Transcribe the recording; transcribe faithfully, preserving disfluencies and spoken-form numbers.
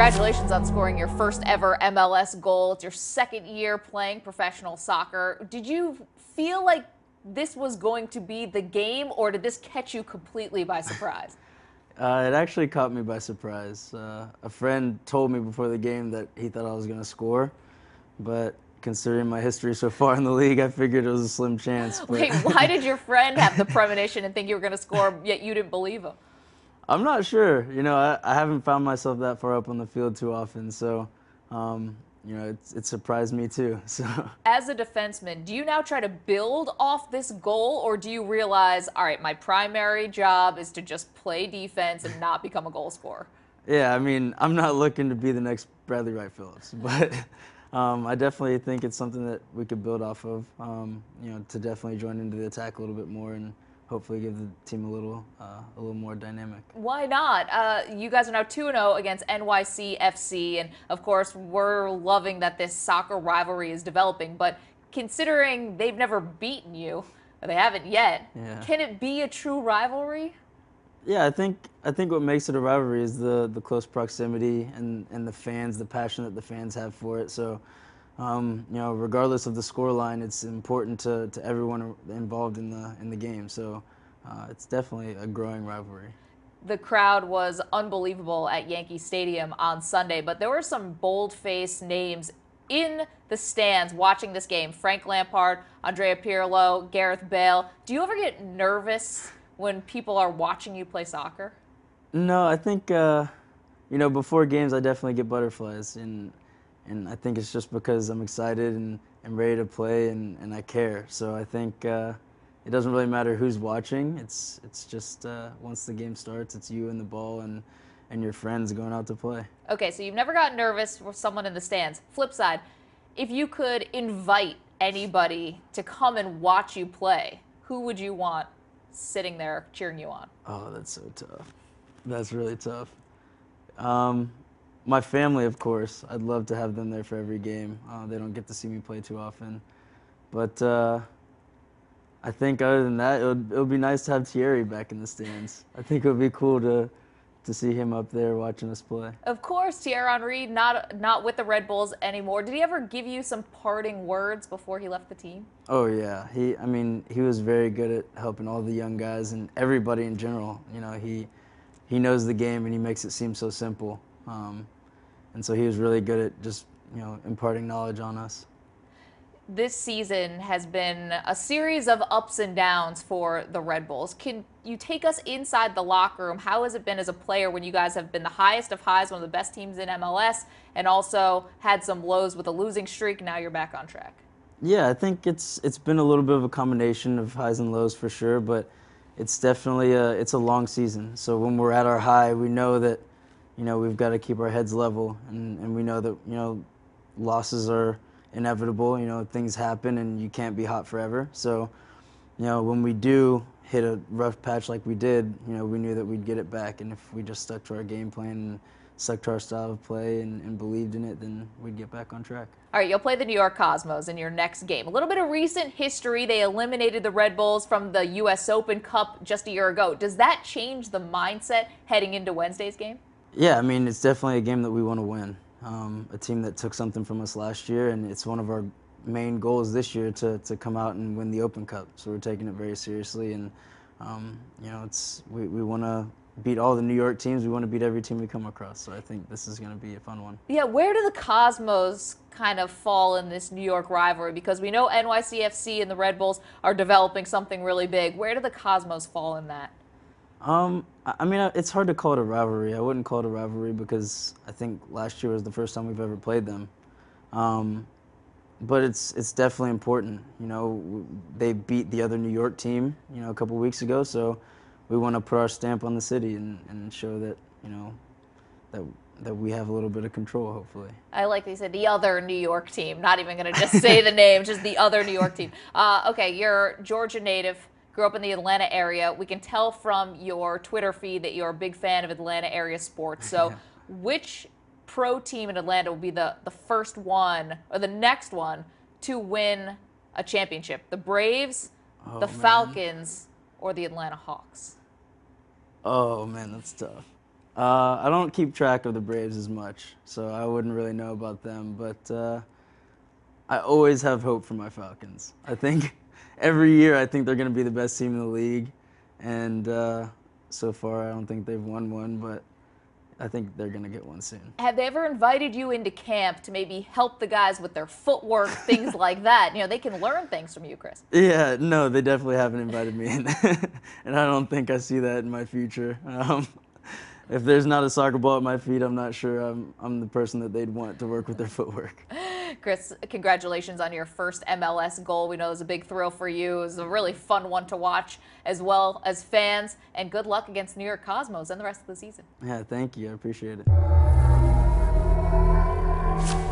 Congratulations on scoring your first ever M L S goal. It's your second year playing professional soccer. Did you feel like this was going to be the game, or did this catch you completely by surprise? Uh, it actually caught me by surprise. Uh, a friend told me before the game that he thought I was going to score, but considering my history so far in the league, I figured it was a slim chance. But wait, why did your friend have the premonition and think you were going to score, yet you didn't believe him? I'm not sure. You know, I, I haven't found myself that far up on the field too often, so um, you know, it, it surprised me too. So, as a defenseman, do you now try to build off this goal, or do you realize, all right, my primary job is to just play defense and not become a goal scorer? Yeah, I mean, I'm not looking to be the next Bradley Wright Phillips, but um, I definitely think it's something that we could build off of. Um, you know, to definitely join into the attack a little bit more and hopefully give the team a little, uh, a little more dynamic. Why not? Uh, you guys are now two and oh against N Y C F C, and of course, we're loving that this soccer rivalry is developing. But considering they've never beaten you, or they haven't yet, yeah. Can it be a true rivalry? Yeah, I think I think what makes it a rivalry is the the close proximity and and the fans, the passion that the fans have for it. So, Um, you know, regardless of the scoreline, it's important to, to everyone involved in the in the game. So uh, it's definitely a growing rivalry. The crowd was unbelievable at Yankee Stadium on Sunday, but there were some bold-faced names in the stands watching this game. Frank Lampard, Andrea Pirlo, Gareth Bale. Do you ever get nervous when people are watching you play soccer? No, I think, uh, you know, before games, I definitely get butterflies. And And I think it's just because I'm excited and, and ready to play and, and I care. So I think uh, it doesn't really matter who's watching. It's it's just uh, once the game starts, it's you and the ball and, and your friends going out to play. Okay, so you've never gotten nervous with someone in the stands. Flip side, if you could invite anybody to come and watch you play, who would you want sitting there cheering you on? Oh, that's so tough. That's really tough. Um, My family, of course. I'd love to have them there for every game. Uh, they don't get to see me play too often. But uh, I think other than that, it would, it would be nice to have Thierry back in the stands. I think it would be cool to to see him up there watching us play. Of course, Thierry Henry, not, not with the Red Bulls anymore. Did he ever give you some parting words before he left the team? Oh, yeah. He, I mean, he was very good at helping all the young guys and everybody in general. You know, he, he knows the game and he makes it seem so simple. Um, and so he was really good at just, you know, imparting knowledge on us. This season has been a series of ups and downs for the Red Bulls. Can you take us inside the locker room? How has it been as a player when you guys have been the highest of highs, one of the best teams in M L S, and also had some lows with a losing streak? Now you're back on track. Yeah, I think it's it's been a little bit of a combination of highs and lows for sure, but it's definitely a, it's a long season. So when we're at our high, we know that, you know, we've got to keep our heads level, and, and we know that, you know, losses are inevitable. You know, things happen, and you can't be hot forever. So, you know, when we do hit a rough patch like we did, you know, we knew that we'd get it back. And if we just stuck to our game plan and stuck to our style of play and, and believed in it, then we'd get back on track. All right, you'll play the New York Cosmos in your next game. A little bit of recent history. They eliminated the Red Bulls from the U S Open Cup just a year ago. Does that change the mindset heading into Wednesday's game? Yeah, I mean, it's definitely a game that we want to win. Um, a team that took something from us last year, and it's one of our main goals this year to, to come out and win the Open Cup. So we're taking it very seriously, and um, you know, it's we, we want to beat all the New York teams. We want to beat every team we come across. So I think this is going to be a fun one. Yeah, where do the Cosmos kind of fall in this New York rivalry? Because we know N Y C F C and the Red Bulls are developing something really big. Where do the Cosmos fall in that? Um, I mean, it's hard to call it a rivalry. I wouldn't call it a rivalry because I think last year was the first time we've ever played them. Um, but it's it's definitely important. You know, they beat the other New York team, you know, a couple weeks ago. So we want to put our stamp on the city and, and show that, you know, that that we have a little bit of control, hopefully. I like that you said the other New York team. Not even going to just say the name, just the other New York team. Uh, okay, you're a Georgia native. Grew up in the Atlanta area. We can tell from your Twitter feed that you're a big fan of Atlanta area sports. So which pro team in Atlanta will be the, the first one or the next one to win a championship? The Braves, oh, the man. Falcons, or the Atlanta Hawks? Oh, man, that's tough. Uh, I don't keep track of the Braves as much, so I wouldn't really know about them. But uh, I always have hope for my Falcons. I think every year I think they're going to be the best team in the league. And uh, so far I don't think they've won one, but I think they're going to get one soon. Have they ever invited you into camp to maybe help the guys with their footwork, things like that? You know, they can learn things from you, Chris. Yeah, no, they definitely haven't invited me in. And I don't think I see that in my future. Um, if there's not a soccer ball at my feet, I'm not sure I'm, I'm the person that they'd want to work with their footwork. Chris, congratulations on your first M L S goal. We know it was a big thrill for you. It was a really fun one to watch as well as fans. And good luck against New York Cosmos and the rest of the season. Yeah, thank you. I appreciate it.